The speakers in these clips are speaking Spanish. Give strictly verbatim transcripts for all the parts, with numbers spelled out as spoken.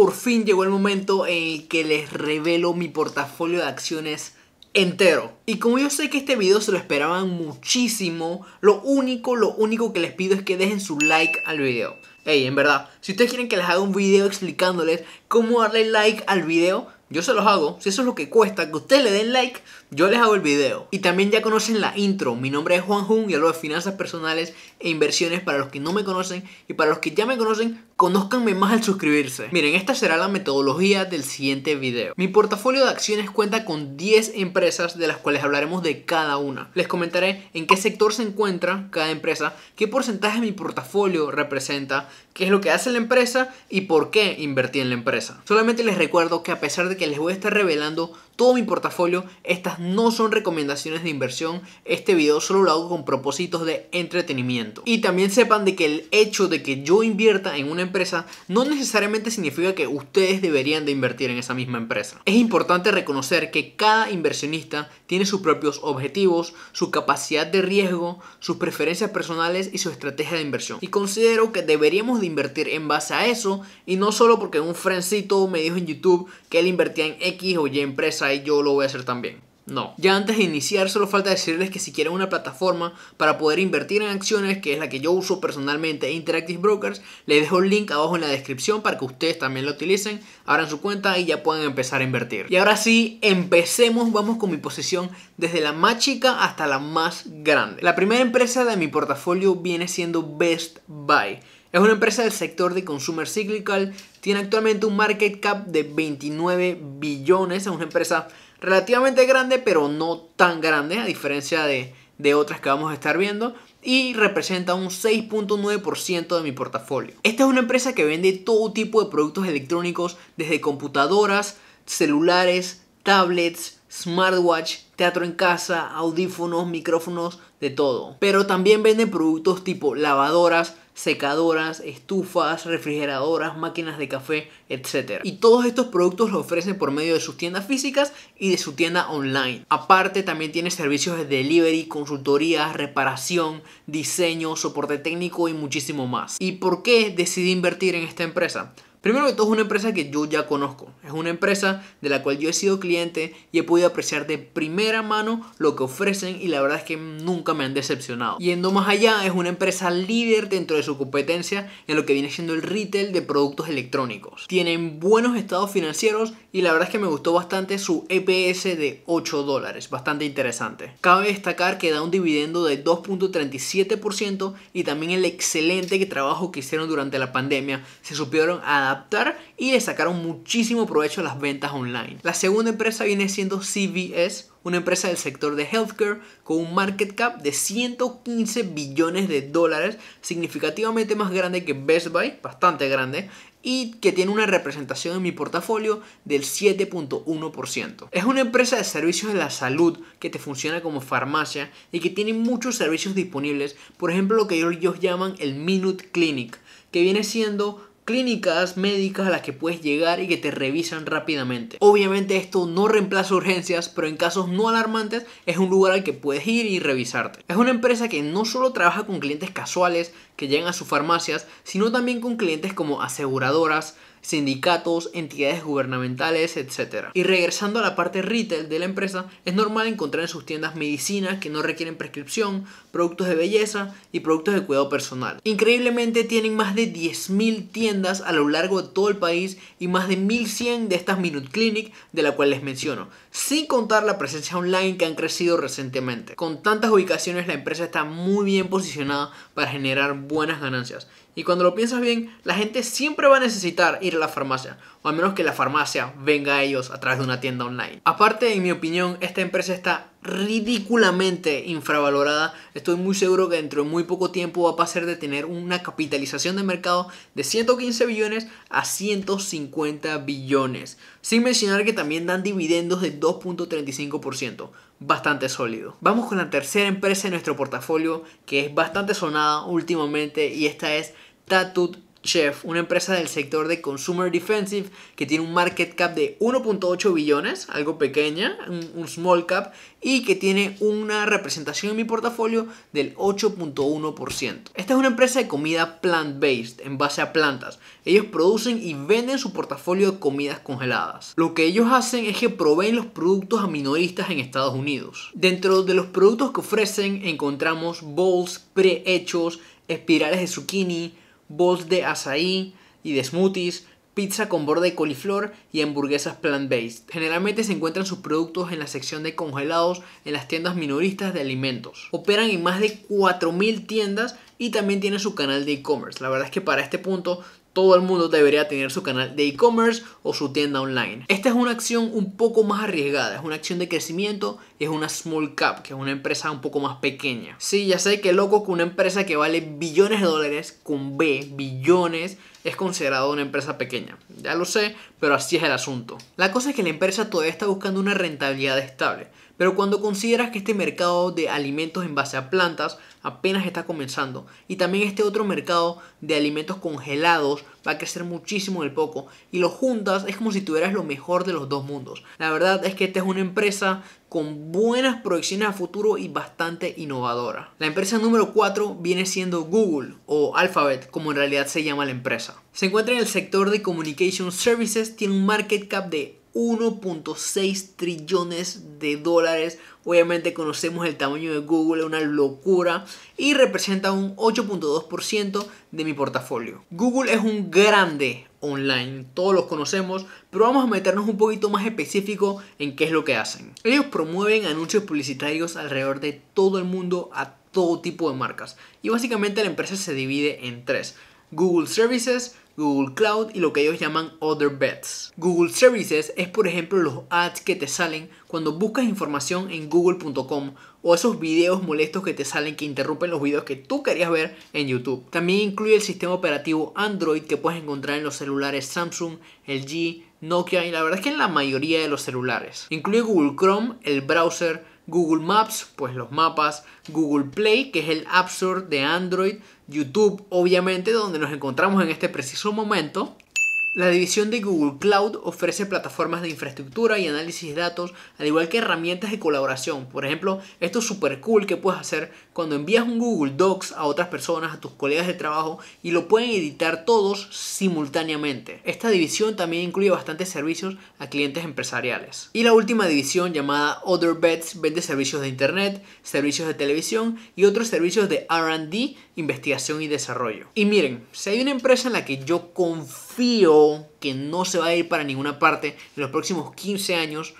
por fin llegó el momento en el que les revelo mi portafolio de acciones entero. Y como yo sé que este video se lo esperaban muchísimo, lo único, lo único que les pido es que dejen su like al video. Hey, en verdad, si ustedes quieren que les haga un video explicándoles cómo darle like al video, yo se los hago. Si eso es lo que cuesta, que ustedes le den like, yo les hago el video. Y también ya conocen la intro. Mi nombre es Juan Hun y hablo de finanzas personales e inversiones para los que no me conocen. Y para los que ya me conocen, conózcanme más al suscribirse. Miren, esta será la metodología del siguiente video. Mi portafolio de acciones cuenta con diez empresas, de las cuales hablaremos de cada una. Les comentaré en qué sector se encuentra cada empresa, qué porcentaje de mi portafolio representa, qué es lo que hace la empresa y por qué invertí en la empresa. Solamente les recuerdo que a pesar de que les voy a estar revelando todo mi portafolio, estas no son recomendaciones de inversión. Este video solo lo hago con propósitos de entretenimiento. Y también sepan de que el hecho de que yo invierta en una empresa no necesariamente significa que ustedes deberían de invertir en esa misma empresa. Es importante reconocer que cada inversionista tiene sus propios objetivos, su capacidad de riesgo, sus preferencias personales y su estrategia de inversión. Y considero que deberíamos de invertir en base a eso y no solo porque un friendcito me dijo en YouTube que él invertía en X o Y empresa y yo lo voy a hacer también. No. Ya antes de iniciar, solo falta decirles que si quieren una plataforma para poder invertir en acciones, que es la que yo uso personalmente, Interactive Brokers, les dejo el link abajo en la descripción para que ustedes también lo utilicen, abran su cuenta y ya puedan empezar a invertir. Y ahora sí, empecemos. Vamos con mi posición desde la más chica hasta la más grande. La primera empresa de mi portafolio viene siendo Best Buy. Es una empresa del sector de consumer cyclical. Tiene actualmente un market cap de veintinueve billones. Es una empresa relativamente grande, pero no tan grande, a diferencia de, de otras que vamos a estar viendo. Y representa un seis punto nueve por ciento de mi portafolio. Esta es una empresa que vende todo tipo de productos electrónicos, desde computadoras, celulares, tablets, smartwatch, teatro en casa, audífonos, micrófonos, de todo. Pero también vende productos tipo lavadoras, secadoras, estufas, refrigeradoras, máquinas de café, etcétera. Y todos estos productos los ofrecen por medio de sus tiendas físicas y de su tienda online. Aparte, también tiene servicios de delivery, consultoría, reparación, diseño, soporte técnico y muchísimo más. ¿Y por qué decidí invertir en esta empresa? Primero que todo, es una empresa que yo ya conozco. Es una empresa de la cual yo he sido cliente y he podido apreciar de primera mano lo que ofrecen, y la verdad es que nunca me han decepcionado. Yendo más allá, es una empresa líder dentro de su competencia en lo que viene siendo el retail de productos electrónicos. Tienen buenos estados financieros y la verdad es que me gustó bastante su E P S de ocho dólares, bastante interesante. Cabe destacar que da un dividendo de dos punto treinta y siete por ciento y también el excelente trabajo que hicieron durante la pandemia. Se supieron a adaptar y le sacaron muchísimo provecho a las ventas online. La segunda empresa viene siendo C V S, una empresa del sector de healthcare con un market cap de ciento quince billones de dólares, significativamente más grande que Best Buy, bastante grande, y que tiene una representación en mi portafolio del siete punto uno por ciento. Es una empresa de servicios de la salud que te funciona como farmacia y que tiene muchos servicios disponibles, por ejemplo lo que ellos llaman el Minute Clinic, que viene siendo clínicas médicas a las que puedes llegar y que te revisan rápidamente. Obviamente esto no reemplaza urgencias, pero en casos no alarmantes es un lugar al que puedes ir y revisarte. Es una empresa que no solo trabaja con clientes casuales que llegan a sus farmacias, sino también con clientes como aseguradoras, sindicatos, entidades gubernamentales, etcétera. Y regresando a la parte retail de la empresa, es normal encontrar en sus tiendas medicinas que no requieren prescripción, productos de belleza y productos de cuidado personal. Increíblemente tienen más de diez mil tiendas a lo largo de todo el país y más de mil cien de estas Minute Clinic de la cual les menciono, sin contar la presencia online que han crecido recientemente. Con tantas ubicaciones, la empresa está muy bien posicionada para generar buenas ganancias. Y cuando lo piensas bien, la gente siempre va a necesitar ir a la farmacia, o al menos que la farmacia venga a ellos a través de una tienda online. Aparte, en mi opinión, esta empresa está ridículamente infravalorada. Estoy muy seguro que dentro de muy poco tiempo va a pasar de tener una capitalización de mercado de ciento quince billones a ciento cincuenta billones. Sin mencionar que también dan dividendos de dos punto treinta y cinco por ciento. Bastante sólido. Vamos con la tercera empresa de nuestro portafolio, que es bastante sonada últimamente, y esta es Tattooed Chef, una empresa del sector de Consumer Defensive que tiene un market cap de uno punto ocho billones, algo pequeña, un, un small cap, y que tiene una representación en mi portafolio del ocho punto uno por ciento. Esta es una empresa de comida plant-based, en base a plantas. Ellos producen y venden su portafolio de comidas congeladas. Lo que ellos hacen es que proveen los productos a minoristas en Estados Unidos. Dentro de los productos que ofrecen encontramos bowls prehechos, espirales de zucchini, bowls de açaí y de smoothies, pizza con borde de coliflor y hamburguesas plant-based. Generalmente se encuentran sus productos en la sección de congelados en las tiendas minoristas de alimentos. Operan en más de cuatro mil tiendas y también tienen su canal de e-commerce. La verdad es que para este punto todo el mundo debería tener su canal de e-commerce o su tienda online. Esta es una acción un poco más arriesgada, es una acción de crecimiento, es una small cap, que es una empresa un poco más pequeña. Sí, ya sé que loco que una empresa que vale billones de dólares, con B, billones, es considerada una empresa pequeña. Ya lo sé, pero así es el asunto. La cosa es que la empresa todavía está buscando una rentabilidad estable, pero cuando consideras que este mercado de alimentos en base a plantas apenas está comenzando y también este otro mercado de alimentos congelados va a crecer muchísimo en el poco y lo juntas, es como si tuvieras lo mejor de los dos mundos. La verdad es que esta es una empresa con buenas proyecciones a futuro y bastante innovadora. La empresa número cuatro viene siendo Google o Alphabet, como en realidad se llama la empresa. Se encuentra en el sector de Communication Services, tiene un market cap de uno punto seis trillones de dólares. Obviamente conocemos el tamaño de Google, una locura, y representa un ocho punto dos por ciento de mi portafolio. Google es un grande online, todos los conocemos, pero vamos a meternos un poquito más específico en qué es lo que hacen. Ellos promueven anuncios publicitarios alrededor de todo el mundo a todo tipo de marcas, y básicamente la empresa se divide en tres: Google Services, Google Cloud y lo que ellos llaman Other Bets. Google Services es, por ejemplo, los ads que te salen cuando buscas información en google punto com o esos videos molestos que te salen que interrumpen los videos que tú querías ver en YouTube. También incluye el sistema operativo Android que puedes encontrar en los celulares Samsung, L G, Nokia y la verdad es que en la mayoría de los celulares. Incluye Google Chrome, el browser, Google Maps, pues los mapas, Google Play, que es el App Store de Android, YouTube, obviamente, donde nos encontramos en este preciso momento. La división de Google Cloud ofrece plataformas de infraestructura y análisis de datos, al igual que herramientas de colaboración. Por ejemplo, esto es súper cool que puedes hacer cuando envías un Google Docs a otras personas, a tus colegas de trabajo, y lo pueden editar todos simultáneamente. Esta división también incluye bastantes servicios a clientes empresariales. Y la última división, llamada Other Bets, vende servicios de internet, servicios de televisión y otros servicios de R and D, investigación y desarrollo. Y miren, si hay una empresa en la que yo confío que no se va a ir para ninguna parte en los próximos quince años,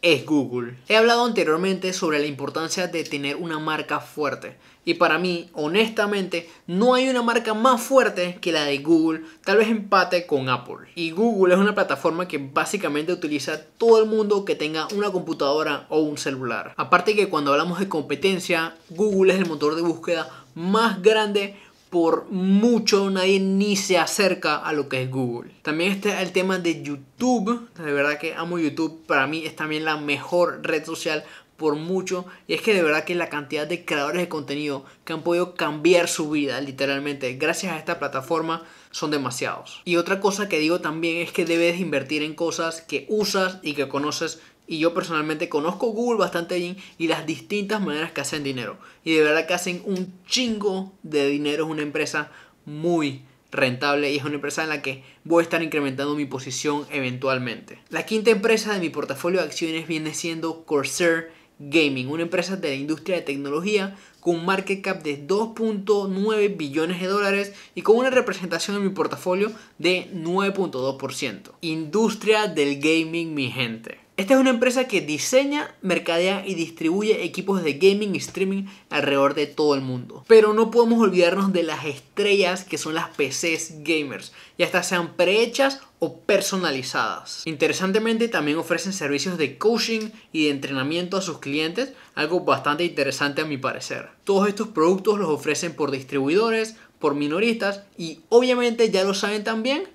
es Google. He hablado anteriormente sobre la importancia de tener una marca fuerte y para mí, honestamente, no hay una marca más fuerte que la de Google, tal vez empate con Apple. Y Google es una plataforma que básicamente utiliza todo el mundo que tenga una computadora o un celular. Aparte que cuando hablamos de competencia, Google es el motor de búsqueda más grande. Por mucho, nadie ni se acerca a lo que es Google. También está el tema de YouTube. De verdad que amo YouTube. Para mí es también la mejor red social por mucho. Y es que de verdad que la cantidad de creadores de contenido que han podido cambiar su vida, literalmente, gracias a esta plataforma, son demasiados. Y otra cosa que digo también es que debes invertir en cosas que usas y que conoces. Y yo personalmente conozco Google bastante bien y las distintas maneras que hacen dinero. Y de verdad que hacen un chingo de dinero. Es una empresa muy rentable y es una empresa en la que voy a estar incrementando mi posición eventualmente. La quinta empresa de mi portafolio de acciones viene siendo Corsair Gaming, una empresa de la industria de tecnología con un market cap de dos punto nueve billones de dólares y con una representación en mi portafolio de nueve punto dos por ciento. Industria del gaming, mi gente. Esta es una empresa que diseña, mercadea y distribuye equipos de gaming y streaming alrededor de todo el mundo. Pero no podemos olvidarnos de las estrellas que son las P Cs gamers, ya hasta sean prehechas o personalizadas. Interesantemente, también ofrecen servicios de coaching y de entrenamiento a sus clientes, algo bastante interesante a mi parecer. Todos estos productos los ofrecen por distribuidores, por minoristas y obviamente ya lo saben también,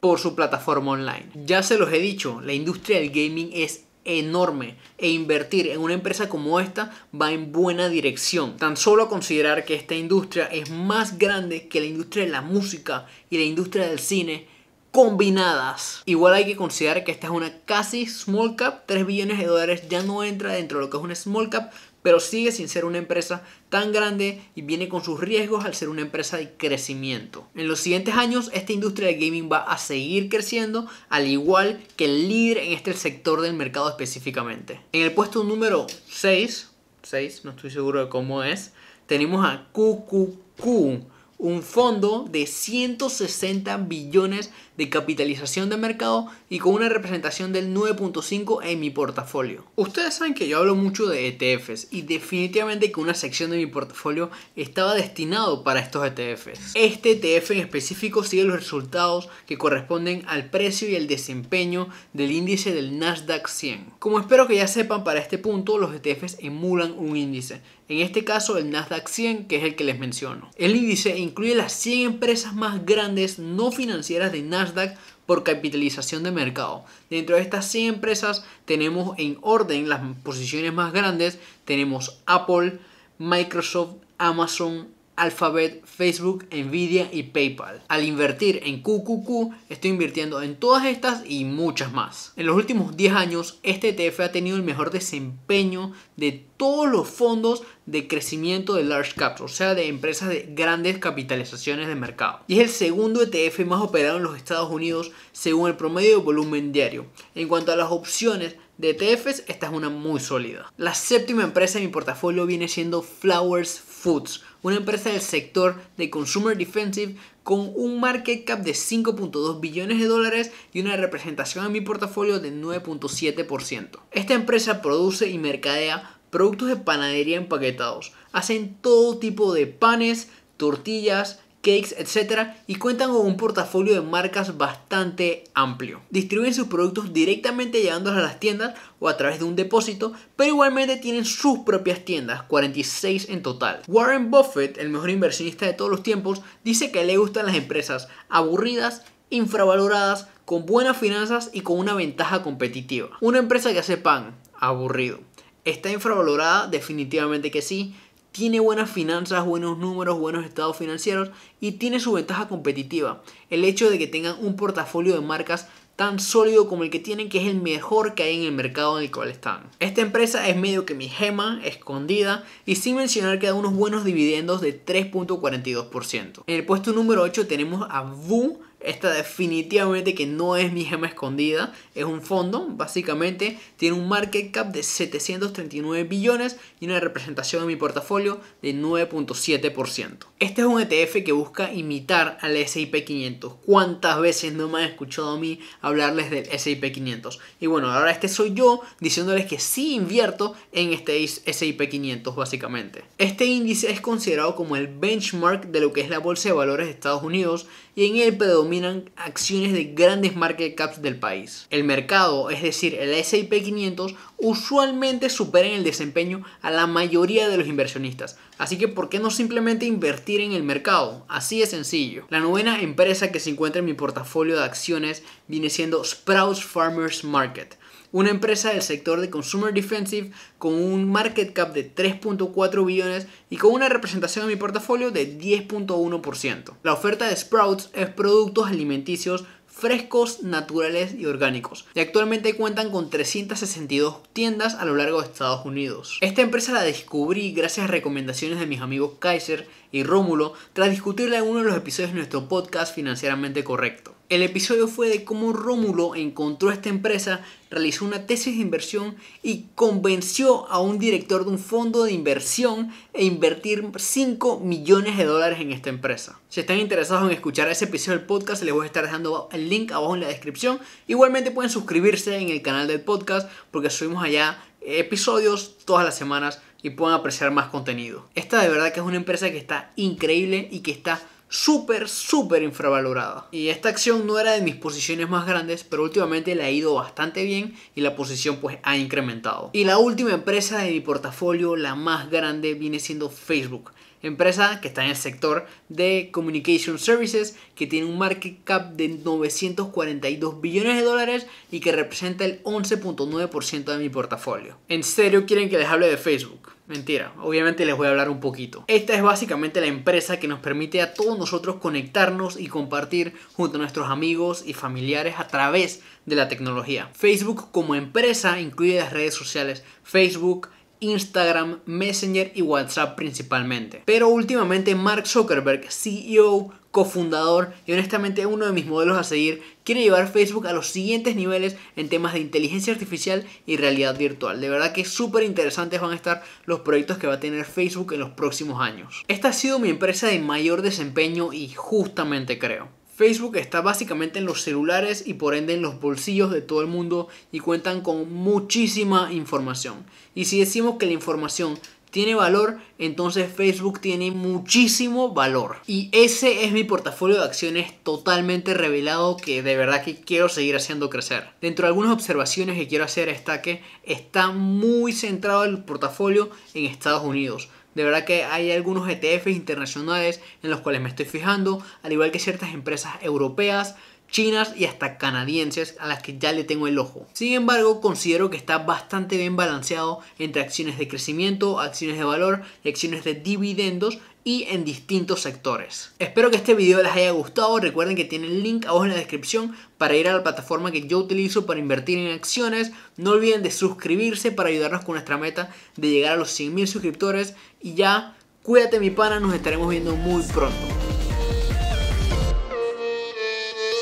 por su plataforma online. Ya se los he dicho, la industria del gaming es enorme e invertir en una empresa como esta va en buena dirección. Tan solo considerar que esta industria es más grande que la industria de la música y la industria del cine combinadas. Igual hay que considerar que esta es una casi small cap, tres billones de dólares ya no entra dentro de lo que es una small cap, pero sigue sin ser una empresa tan grande y viene con sus riesgos al ser una empresa de crecimiento. En los siguientes años, esta industria de gaming va a seguir creciendo, al igual que el líder en este sector del mercado específicamente. En el puesto número seis, seis, no estoy seguro de cómo es, tenemos a Q Q Q, un fondo de ciento sesenta billones de capitalización de mercado y con una representación del nueve punto cinco en mi portafolio. Ustedes saben que yo hablo mucho de E T Fs y definitivamente que una sección de mi portafolio estaba destinado para estos E T Fs. Este E T F en específico sigue los resultados que corresponden al precio y el desempeño del índice del Nasdaq cien. Como espero que ya sepan, para este punto los E T Fs emulan un índice. En este caso el Nasdaq cien, que es el que les menciono. El índice incluye las cien empresas más grandes no financieras de Nasdaq por capitalización de mercado. Dentro de estas cien empresas tenemos en orden las posiciones más grandes. Tenemos Apple, Microsoft, Amazon, Alphabet, Facebook, Nvidia y PayPal. Al invertir en Q Q Q, estoy invirtiendo en todas estas y muchas más. En los últimos diez años, este E T F ha tenido el mejor desempeño de todos los fondos de crecimiento de large caps, o sea, de empresas de grandes capitalizaciones de mercado. Y es el segundo E T F más operado en los Estados Unidos según el promedio de volumen diario. En cuanto a las opciones de E T Fs, esta es una muy sólida. La séptima empresa de mi portafolio viene siendo Flowers Foods, una empresa del sector de Consumer Defensive con un market cap de cinco punto dos billones de dólares y una representación en mi portafolio de nueve punto siete por ciento. Esta empresa produce y mercadea productos de panadería empaquetados. Hacen todo tipo de panes, tortillas, cakes, etcétera, y cuentan con un portafolio de marcas bastante amplio. Distribuyen sus productos directamente llevándolos a las tiendas o a través de un depósito, pero igualmente tienen sus propias tiendas, cuarenta y seis en total. Warren Buffett, el mejor inversionista de todos los tiempos, dice que le gustan las empresas aburridas, infravaloradas, con buenas finanzas y con una ventaja competitiva. Una empresa que hace pan, aburrido. ¿Está infravalorada? Definitivamente que sí. Tiene buenas finanzas, buenos números, buenos estados financieros y tiene su ventaja competitiva. El hecho de que tengan un portafolio de marcas tan sólido como el que tienen, que es el mejor que hay en el mercado en el cual están. Esta empresa es medio que mi gema escondida, y sin mencionar que da unos buenos dividendos de tres punto cuarenta y dos por ciento. En el puesto número ocho tenemos a Voo. Esta definitivamente que no es mi gema escondida, es un fondo, básicamente tiene un market cap de setecientos treinta y nueve billones y una representación en mi portafolio de nueve punto siete por ciento. Este es un E T F que busca imitar al S and P quinientos. ¿Cuántas veces no me han escuchado a mí hablarles del S and P quinientos? Y bueno, ahora este soy yo diciéndoles que sí invierto en este S and P quinientos básicamente. Este índice es considerado como el benchmark de lo que es la bolsa de valores de Estados Unidos y en él predominan acciones de grandes market caps del país. El mercado, es decir, el S and P quinientos, usualmente supera en el desempeño a la mayoría de los inversionistas. Así que, ¿por qué no simplemente invertir en el mercado? Así de sencillo. La novena empresa que se encuentra en mi portafolio de acciones viene siendo Sprouts Farmers Market, una empresa del sector de Consumer Defensive con un market cap de tres punto cuatro billones y con una representación de mi portafolio de diez punto uno por ciento. La oferta de Sprouts es productos alimenticios frescos, naturales y orgánicos, y actualmente cuentan con trescientas sesenta y dos tiendas a lo largo de Estados Unidos. Esta empresa la descubrí gracias a recomendaciones de mis amigos Kaiser y Rómulo tras discutirla en uno de los episodios de nuestro podcast Financieramente Correcto. El episodio fue de cómo Rómulo encontró esta empresa, realizó una tesis de inversión y convenció a un director de un fondo de inversión e invertir cinco millones de dólares en esta empresa. Si están interesados en escuchar ese episodio del podcast, les voy a estar dejando el link abajo en la descripción. Igualmente pueden suscribirse en el canal del podcast porque subimos allá episodios todas las semanas y pueden apreciar más contenido. Esta de verdad que es una empresa que está increíble y que está súper, súper infravalorada. Y esta acción no era de mis posiciones más grandes, pero últimamente le ha ido bastante bien y la posición pues ha incrementado. Y la última empresa de mi portafolio, la más grande, viene siendo Facebook. empresa que está en el sector de Communication Services, que tiene un market cap de novecientos cuarenta y dos billones de dólares y que representa el once punto nueve por ciento de mi portafolio. ¿En serio quieren que les hable de Facebook? Mentira, obviamente les voy a hablar un poquito. Esta es básicamente la empresa que nos permite a todos nosotros conectarnos y compartir junto a nuestros amigos y familiares a través de la tecnología. Facebook como empresa incluye las redes sociales Facebook, Instagram, Messenger y WhatsApp principalmente. Pero últimamente Mark Zuckerberg, C E O, cofundador y honestamente uno de mis modelos a seguir, quiere llevar Facebook a los siguientes niveles en temas de inteligencia artificial y realidad virtual. De verdad que súper interesantes van a estar los proyectos que va a tener Facebook en los próximos años. Esta ha sido mi empresa de mayor desempeño y justamente creo. Facebook está básicamente en los celulares y por ende en los bolsillos de todo el mundo y cuentan con muchísima información. Y si decimos que la información tiene valor, entonces Facebook tiene muchísimo valor. Y ese es mi portafolio de acciones totalmente revelado que de verdad que quiero seguir haciendo crecer. Dentro de algunas observaciones que quiero hacer está que está muy centrado el portafolio en Estados Unidos. De verdad que hay algunos E T Fs internacionales en los cuales me estoy fijando, al igual que ciertas empresas europeas, chinas y hasta canadienses a las que ya le tengo el ojo. Sin embargo, considero que está bastante bien balanceado entre acciones de crecimiento, acciones de valor y acciones de dividendos y en distintos sectores. Espero que este video les haya gustado. Recuerden que tienen el link abajo en la descripción para ir a la plataforma que yo utilizo para invertir en acciones. No olviden de suscribirse para ayudarnos con nuestra meta de llegar a los cien mil suscriptores. Y ya, cuídate mi pana, nos estaremos viendo muy pronto.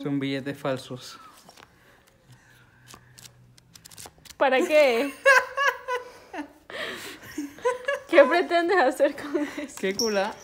Son billetes falsos. ¿Para qué? ¿Qué pretendes hacer con eso? ¿Qué cula?